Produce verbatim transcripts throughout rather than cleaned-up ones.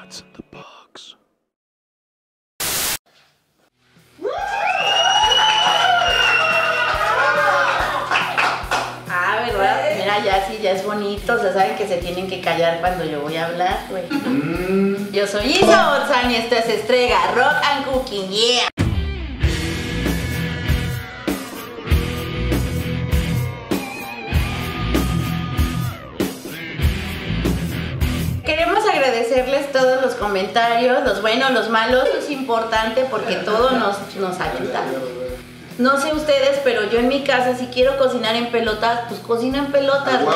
shots of the bugs. Ah, ¿verdad? Mira, ya sí, ya es bonito. O sea, saben que se tienen que callar cuando yo voy a hablar, güey. Mm. Yo soy Isa Odsan y esto es Strega, Rock and Cooking, yeah. Agradecerles todos los comentarios, los buenos, los malos, es importante porque todo nos, nos ayuda. No sé ustedes, pero yo en mi casa si quiero cocinar en pelotas, pues cocino en pelotas. Wow.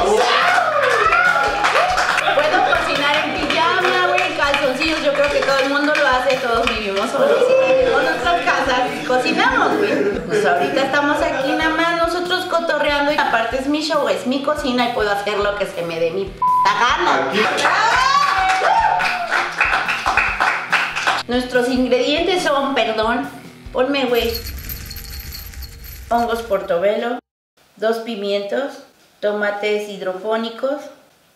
Puedo cocinar en pijama, güey, en calzoncillos, yo creo que todo el mundo lo hace, todos vivimos solos y vivimos nuestras casas y cocinamos, güey. Pues ahorita estamos aquí nada más nosotros cotorreando y aparte es mi show, es mi cocina y puedo hacer lo que se me dé mi p*** gana. Nuestros ingredientes son, perdón, ponme güey, hongos portobello, dos pimientos, tomates hidrofónicos,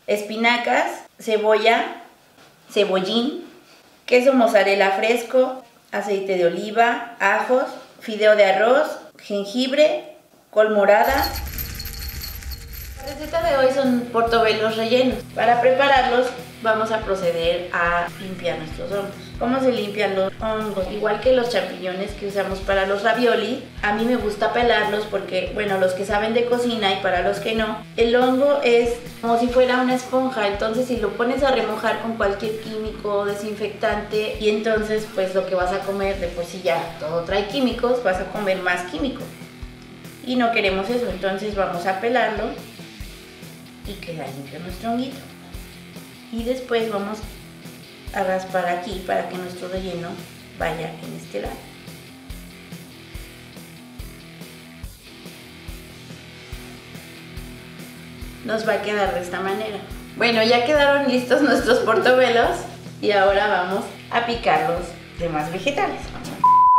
espinacas, cebolla, cebollín, queso mozzarella fresco, aceite de oliva, ajos, fideo de arroz, jengibre, col morada. La receta de hoy son portobelos rellenos. Para prepararlos vamos a proceder a limpiar nuestros hongos. ¿Cómo se limpian los hongos? Igual que los champiñones que usamos para los ravioli, a mí me gusta pelarlos porque, bueno, los que saben de cocina y para los que no, el hongo es como si fuera una esponja, entonces si lo pones a remojar con cualquier químico, desinfectante, y entonces pues lo que vas a comer, de por sí ya todo trae químicos, vas a comer más químico. Y no queremos eso, entonces vamos a pelarlo. Y queda limpio nuestro honguito. Y después vamos a raspar aquí para que nuestro relleno vaya en este lado. Nos va a quedar de esta manera. Bueno, ya quedaron listos nuestros portobelos y ahora vamos a picar los demás vegetales.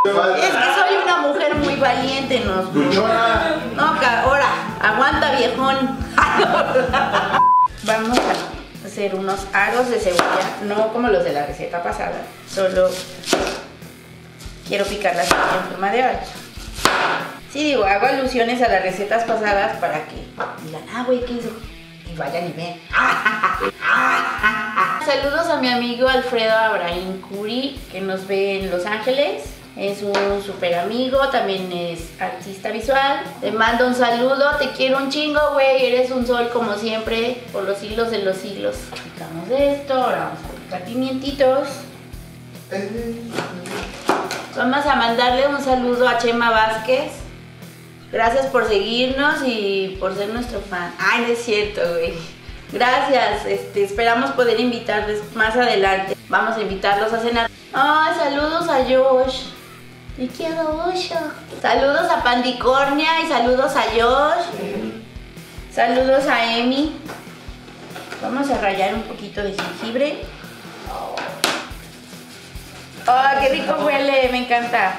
Es que soy una mujer muy valiente, nos. No, ahora, aguanta viejón. Vamos a hacer unos aros de cebolla, no como los de la receta pasada, solo quiero picar la cebolla en forma de hacha. Sí, digo, hago alusiones a las recetas pasadas para que digan, ah, güey, ¿qué hizo? Y vayan y ven. Saludos a mi amigo Alfredo Abraham Curi, que nos ve en Los Ángeles. Es un súper amigo, también es artista visual. Te mando un saludo, te quiero un chingo, güey. Eres un sol como siempre, por los siglos de los siglos. Picamos esto, ahora vamos a picar pimientitos. Vamos a mandarle un saludo a Chema Vázquez. Gracias por seguirnos y por ser nuestro fan. Ay, no es cierto, güey. Gracias, este, esperamos poder invitarles más adelante. Vamos a invitarlos a cenar. Ay, oh, saludos a Josh. Te quiero mucho. Saludos a Pandicornia y saludos a Josh. Saludos a Emi. Vamos a rallar un poquito de jengibre. ¡Oh, qué rico huele! Me encanta.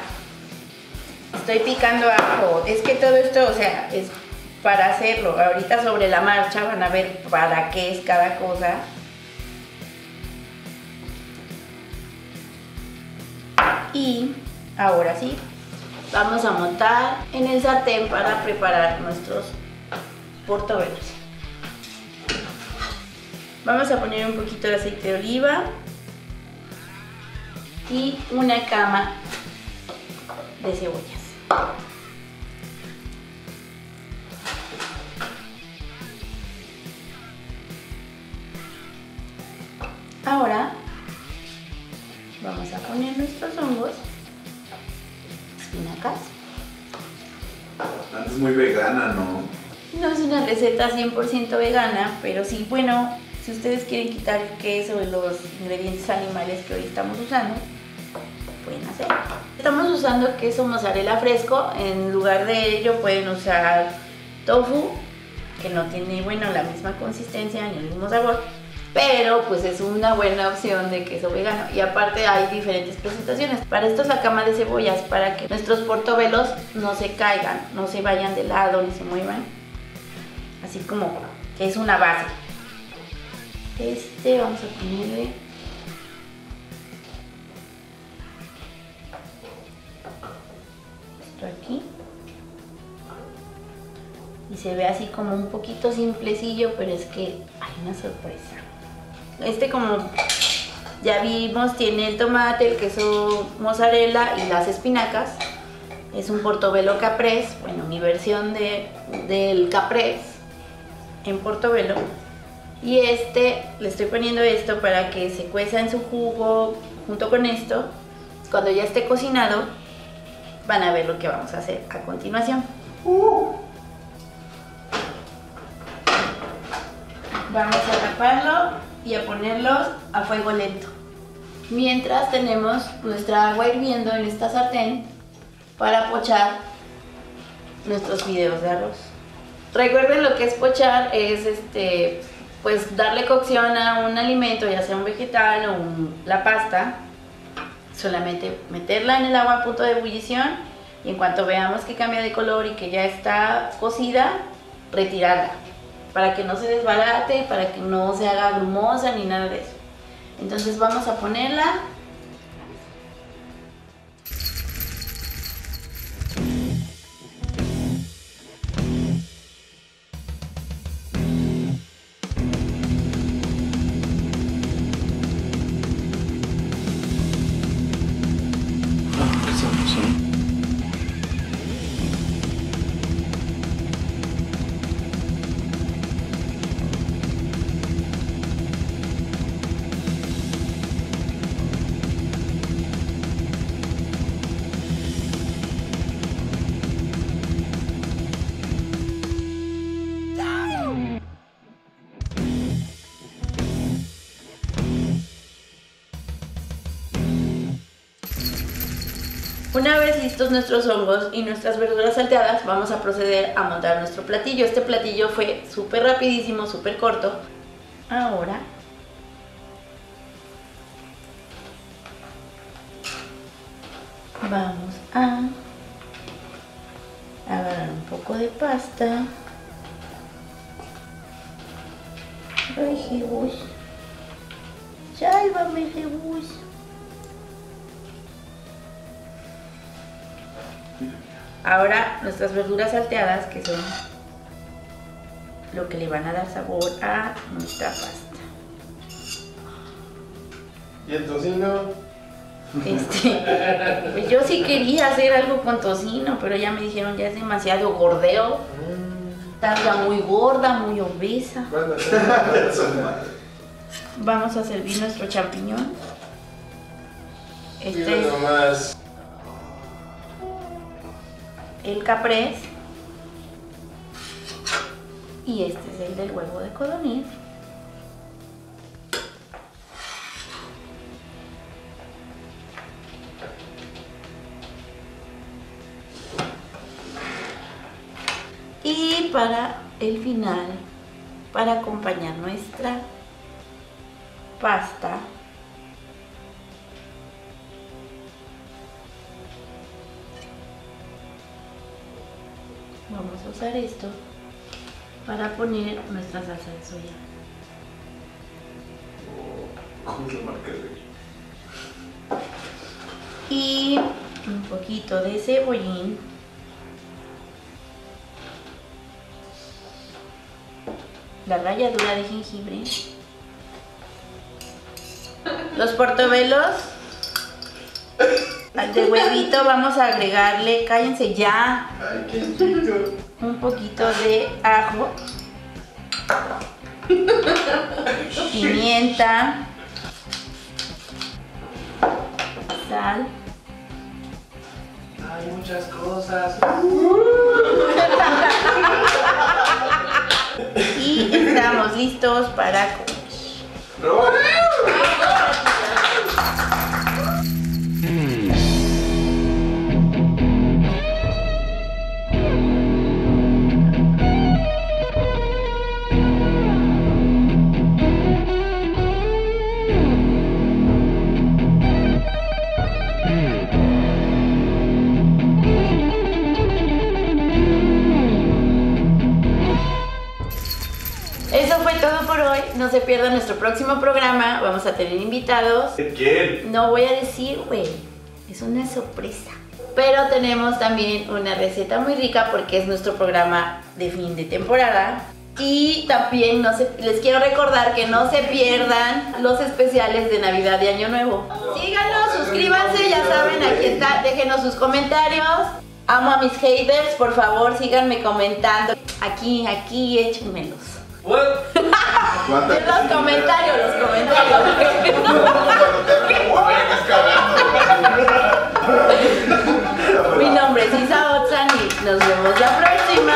Estoy picando ajo. Es que todo esto, o sea, es para hacerlo. Ahorita sobre la marcha van a ver para qué es cada cosa. Y ahora sí, vamos a montar en el sartén para preparar nuestros portobelos. Vamos a poner un poquito de aceite de oliva y una cama de cebollas. Ahora vamos a poner nuestros hongos, espinacas. Es muy vegana, ¿no? No es una receta cien por ciento vegana, pero sí, bueno, si ustedes quieren quitar el queso y los ingredientes animales que hoy estamos usando, pueden hacerlo. Estamos usando queso mozzarella fresco, en lugar de ello pueden usar tofu, que no tiene, bueno, la misma consistencia ni el mismo sabor. Pero pues es una buena opción de queso vegano y aparte hay diferentes presentaciones. Para esto es la cama de cebollas, para que nuestros portobelos no se caigan, no se vayan de lado ni se muevan. Así como que es una base. Este vamos a ponerle se ve así como un poquito simplecillo, pero es que hay una sorpresa. Este, como ya vimos, tiene el tomate, el queso mozzarella y las espinacas. Es un portobello caprés, bueno, mi versión de, del caprés en portobello. Y este, le estoy poniendo esto para que se cueza en su jugo junto con esto. Cuando ya esté cocinado, van a ver lo que vamos a hacer a continuación. Uh. Vamos a taparlo y a ponerlos a fuego lento. Mientras tenemos nuestra agua hirviendo en esta sartén para pochar nuestros fideos de arroz. Recuerden lo que es pochar, es este, pues darle cocción a un alimento, ya sea un vegetal o un, la pasta. Solamente meterla en el agua a punto de ebullición y en cuanto veamos que cambia de color y que ya está cocida, retirarla para que no se desbarate, para que no se haga grumosa ni nada de eso. Entonces vamos a ponerla. Una vez listos nuestros hongos y nuestras verduras salteadas, vamos a proceder a montar nuestro platillo. Este platillo fue súper rapidísimo, súper corto. Ahora vamos a agarrar un poco de pasta. Ay, Jesús. Sálvame, Jesús. Ahora nuestras verduras salteadas, que son lo que le van a dar sabor a nuestra pasta. ¿Y el tocino? Este, pues yo sí quería hacer algo con tocino, pero ya me dijeron ya es demasiado gordeo. Mm. Tarda muy gorda, muy obesa. Vamos a servir nuestro champiñón. Este es el caprés y este es el del huevo de codorniz. Y para el final, para acompañar nuestra pasta, vamos a usar esto para poner nuestra salsa de soya. ¿Cómo se marca de? Y un poquito de cebollín. La ralladura de jengibre. Los portobelos. Al de huevito vamos a agregarle, cállense ya, ay, qué chido, un poquito de ajo, pimienta, sal. Hay muchas cosas. Y estamos listos para comer. No se pierdan nuestro próximo programa, vamos a tener invitados. ¿Quién? No voy a decir, güey, es una sorpresa. Pero tenemos también una receta muy rica porque es nuestro programa de fin de temporada. Y también no se, les quiero recordar que no se pierdan los especiales de Navidad y Año Nuevo. Síganos, suscríbanse, ya saben, aquí está, déjenos sus comentarios. Amo a mis haters, por favor síganme comentando. Aquí, aquí, échenmelos. En los comentarios, los comentarios. Mi nombre es Isa Odsan y nos vemos la próxima.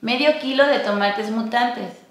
Medio kilo de tomates mutantes.